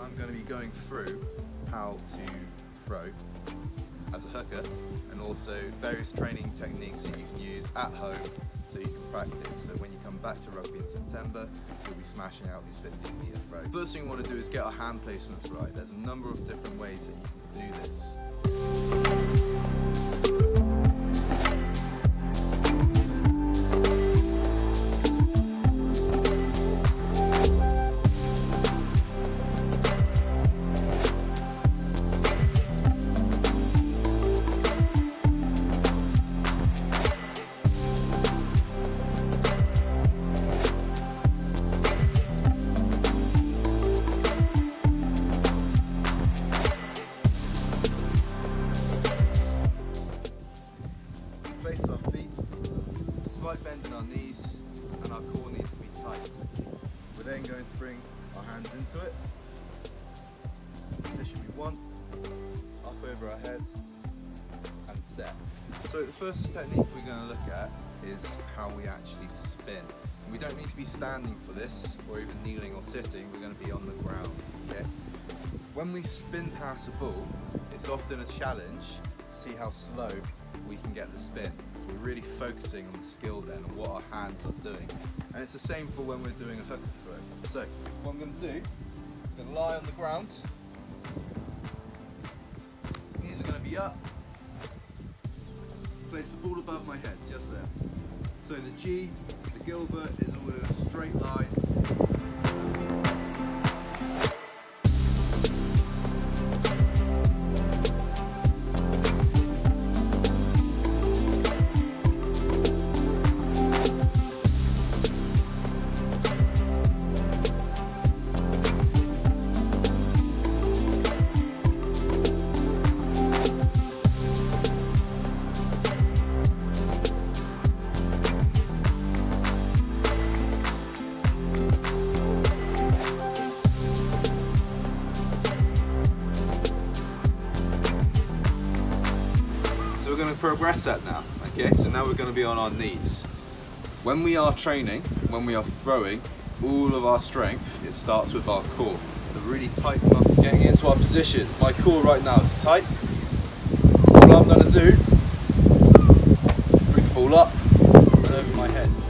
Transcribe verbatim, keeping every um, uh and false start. I'm going to be going through how to throw as a hooker and also various training techniques that you can use at home so you can practice. So when you come back to rugby in September, you'll be smashing out these fifteen metre throws. First thing we want to do is get our hand placements right. There's a number of different ways that you can do this. Place our feet, slight bend in our knees, and our core needs to be tight. We're then going to bring our hands into it. Position we want, up over our head, and set. So the first technique we're going to look at is how we actually spin. And we don't need to be standing for this, or even kneeling or sitting, we're going to be on the ground. Okay? When we spin past a ball, it's often a challenge to see how slow we can get the spin. So we're really focusing on the skill then and what our hands are doing. And it's the same for when we're doing a hooker throw. So what I'm going to do, I'm going to lie on the ground, knees are going to be up, place the ball above my head, just there. So the G, the Gilbert is all in a straight line. We're going to progress that now, okay? So now we're going to be on our knees. When we are training, when we are throwing, all of our strength, it starts with our core. The really tight muscle, getting into our position. My core right now is tight. What I'm going to do is bring the ball up and over my head.